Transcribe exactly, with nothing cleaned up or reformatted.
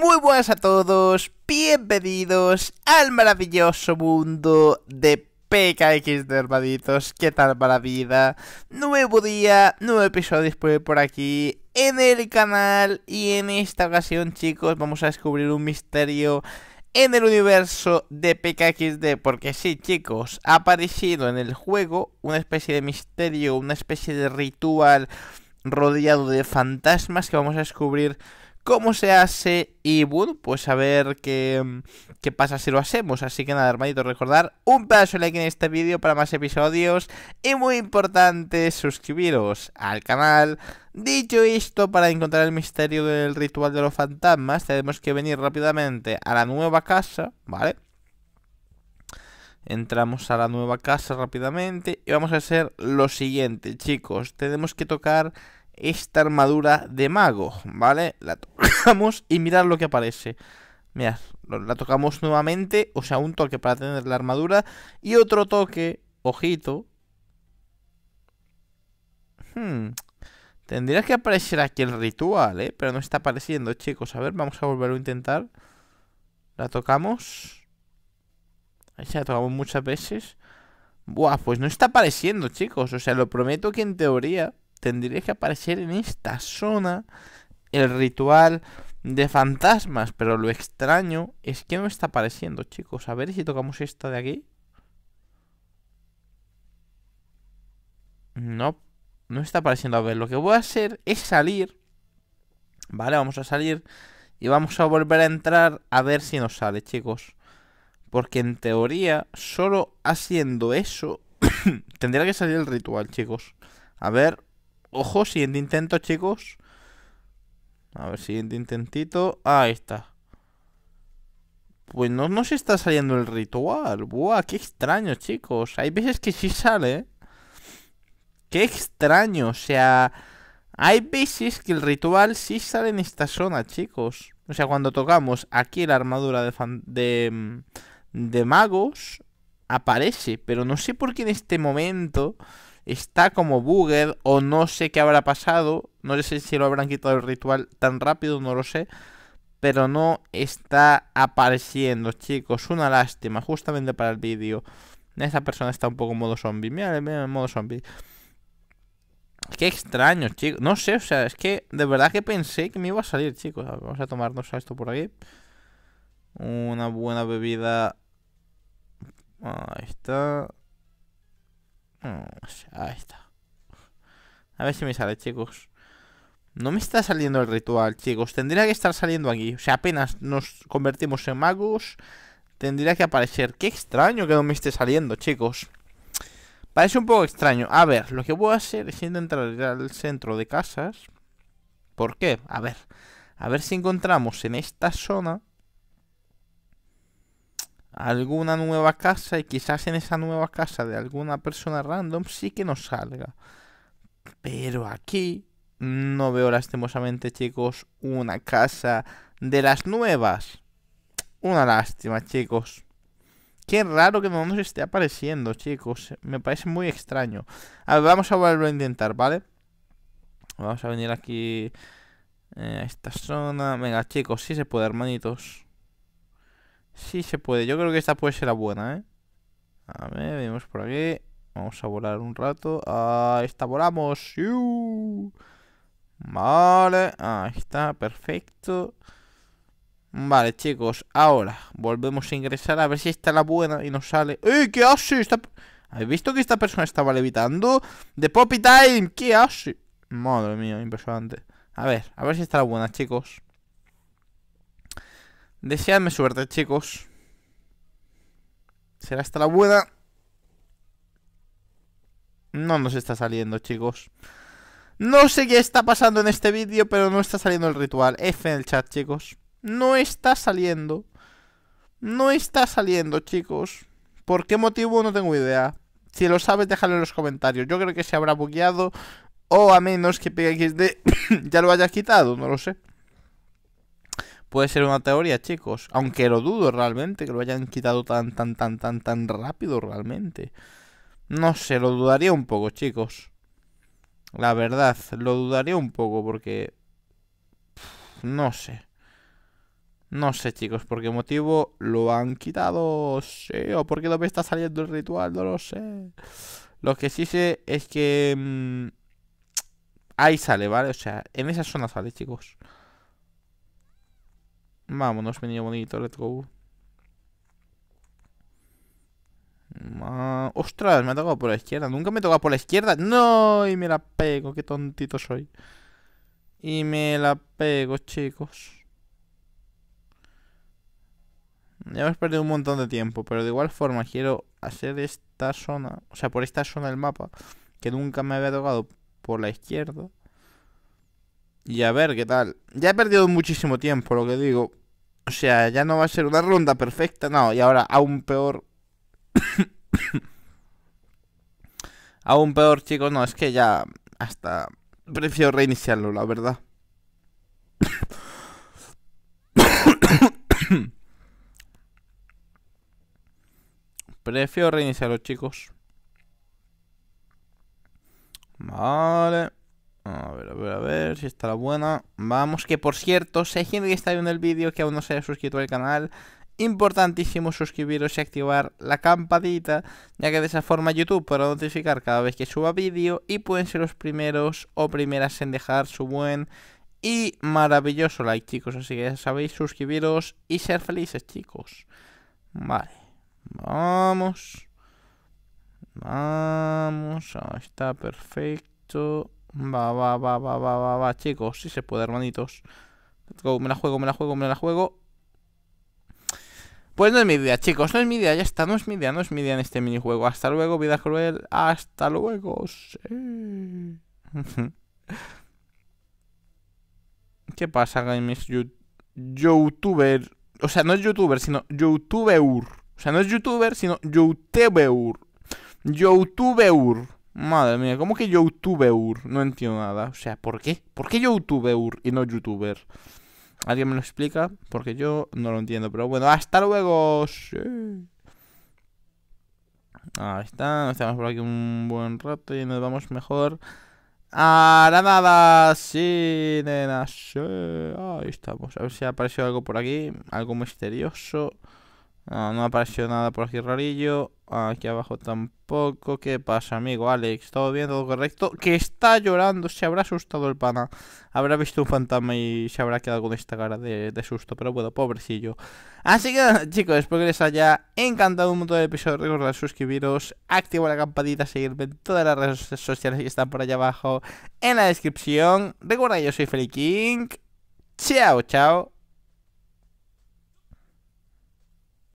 Muy buenas a todos, bienvenidos al maravilloso mundo de P K X D, hermanitos. ¿Qué tal para la vida? Nuevo día, nuevo episodio disponible por aquí en el canal. Y en esta ocasión, chicos, vamos a descubrir un misterio en el universo de P K X D. Porque sí, chicos, ha aparecido en el juego una especie de misterio, una especie de ritual rodeado de fantasmas que vamos a descubrir cómo se hace y bueno, pues a ver qué, qué pasa si lo hacemos. Así que nada, hermanitos, recordar un pedazo de like en este vídeo para más episodios. Y muy importante, suscribiros al canal. Dicho esto, para encontrar el misterio del ritual de los fantasmas, tenemos que venir rápidamente a la nueva casa, ¿vale? Entramos a la nueva casa rápidamente y vamos a hacer lo siguiente, chicos. Tenemos que tocar esta armadura de mago, ¿vale? La tocamos y mirad lo que aparece. Mirad, la tocamos nuevamente, o sea, un toque para tener la armadura y otro toque, ojito. Hmm. Tendría que aparecer aquí el ritual, ¿eh? Pero no está apareciendo, chicos. A ver, vamos a volverlo a intentar. La tocamos. Ahí se la tocamos muchas veces. Buah, pues no está apareciendo, chicos. O sea, lo prometo que en teoría tendría que aparecer en esta zona el ritual de fantasmas. Pero lo extraño es que no está apareciendo, chicos. A ver si tocamos esta de aquí. No, no está apareciendo. A ver, lo que voy a hacer es salir. Vale, vamos a salir y vamos a volver a entrar a ver si nos sale, chicos. Porque en teoría, solo haciendo eso tendría que salir el ritual, chicos. A ver. Ojo, siguiente intento, chicos. A ver, siguiente intentito. Ahí está. Pues no nos está saliendo el ritual. Buah, qué extraño, chicos. Hay veces que sí sale, ¿eh? Qué extraño, o sea, hay veces que el ritual sí sale en esta zona, chicos. O sea, cuando tocamos aquí la armadura de, fan de, de magos, aparece. Pero no sé por qué en este momento está como bugged o no sé qué habrá pasado. No sé si lo habrán quitado el ritual tan rápido, no lo sé. Pero no está apareciendo, chicos. Una lástima, justamente para el vídeo. Esta persona está un poco en modo zombie. Mira, mira, en modo zombie. Qué extraño, chicos. No sé, o sea, es que de verdad que pensé que me iba a salir, chicos. A ver, vamos a tomarnos a esto por aquí. Una buena bebida. Ahí está. Ahí está. A ver si me sale, chicos. No me está saliendo el ritual, chicos. Tendría que estar saliendo aquí. O sea, apenas nos convertimos en magos, tendría que aparecer. Qué extraño que no me esté saliendo, chicos. Parece un poco extraño. A ver, lo que voy a hacer es intentar ir al centro de casas. ¿Por qué? A ver. A ver si encontramos en esta zona alguna nueva casa y quizás en esa nueva casa de alguna persona random sí que nos salga. Pero aquí no veo lastimosamente, chicos, una casa de las nuevas. Una lástima, chicos. Qué raro que no nos esté apareciendo, chicos. Me parece muy extraño. A ver, vamos a volver a intentar, ¿vale? Vamos a venir aquí eh, a esta zona. Venga, chicos, sí se puede, hermanitos. Sí se puede, yo creo que esta puede ser la buena, ¿eh? A ver, venimos por aquí. Vamos a volar un rato. Ahí está, volamos. ¡Yu! Vale, ahí está, perfecto. Vale, chicos, ahora volvemos a ingresar a ver si está la buena y nos sale. ¡Eh! ¿Qué hace? Está... ¿Habéis visto que esta persona estaba levitando? ¡The Poppy Time! ¿Qué hace? Madre mía, impresionante. A ver, a ver si está la buena, chicos. Deseadme suerte, chicos. ¿Será esta la buena? No nos está saliendo, chicos. No sé qué está pasando en este vídeo, pero no está saliendo el ritual. F en el chat, chicos. No está saliendo. No está saliendo, chicos. ¿Por qué motivo? No tengo idea. Si lo sabes, déjalo en los comentarios. Yo creo que se habrá bugueado, o a menos que P K X D ya lo haya quitado, no lo sé. Puede ser una teoría, chicos. Aunque lo dudo realmente, que lo hayan quitado tan, tan, tan, tan, tan rápido realmente. No sé, lo dudaría un poco, chicos. La verdad, lo dudaría un poco porque... Pff, no sé. No sé, chicos, por qué motivo lo han quitado. Sí, o porque no me está saliendo el ritual, no lo sé. Lo que sí sé es que... Mmm, ahí sale, ¿vale? O sea, en esa zona sale, chicos. Vámonos, venido bonito, let's go. Ma... Ostras, me ha tocado por la izquierda. Nunca me he tocado por la izquierda. No, y me la pego, qué tontito soy. Y me la pego, chicos. Ya hemos perdido un montón de tiempo, pero de igual forma quiero hacer esta zona, o sea, por esta zona del mapa, que nunca me había tocado por la izquierda. Y a ver qué tal. Ya he perdido muchísimo tiempo, lo que digo. O sea, ya no va a ser una ronda perfecta, no, y ahora aún peor. Aún peor, chicos, no, es que ya hasta prefiero reiniciarlo, la verdad. Prefiero reiniciarlo, chicos. Vale. A ver, a ver, a ver si está la buena. Vamos, que por cierto, si hay gente que está viendo el vídeo que aún no se haya suscrito al canal, importantísimo suscribiros y activar la campanita, ya que de esa forma YouTube podrá notificar cada vez que suba vídeo y pueden ser los primeros o primeras en dejar su buen y maravilloso like, chicos. Así que ya sabéis, suscribiros y ser felices, chicos. Vale. Vamos. Vamos. Ahí está, perfecto. Va, va, va, va, va, va, va, chicos. Sí se puede, hermanitos. Me la juego, me la juego, me la juego. Pues no es mi idea, chicos. No es mi idea, ya está. No es mi idea, no es mi idea en este minijuego. Hasta luego, vida cruel. Hasta luego. Sí. ¿Qué pasa, mis youtubers? O sea, no es youtuber, sino youtubeur. O sea, no es youtuber, sino youtubeur. Youtubeur. Madre mía, ¿cómo que youtubeur? No entiendo nada. O sea, ¿por qué? ¿Por qué youtubeur y no youtuber? ¿Alguien me lo explica? Porque yo no lo entiendo. Pero bueno, hasta luego. Sí. Ahí está. Nos estamos por aquí un buen rato y nos vamos mejor a la nada. Sí, nena. Sí. Ahí estamos. A ver si ha aparecido algo por aquí. Algo misterioso. No, no ha aparecido nada por aquí rarillo. Aquí abajo tampoco. ¿Qué pasa, amigo Alex? ¿Todo bien? ¿Todo correcto? Que está llorando. Se habrá asustado el pana. Habrá visto un fantasma y se habrá quedado con esta cara de, de susto. Pero bueno, pobrecillo. Así que, chicos, espero que les haya encantado un montón el episodio. Recordad suscribiros, activar la campanita, seguirme en todas las redes sociales que están por allá abajo en la descripción. Recuerda, yo soy FeliKing. Chao, chao.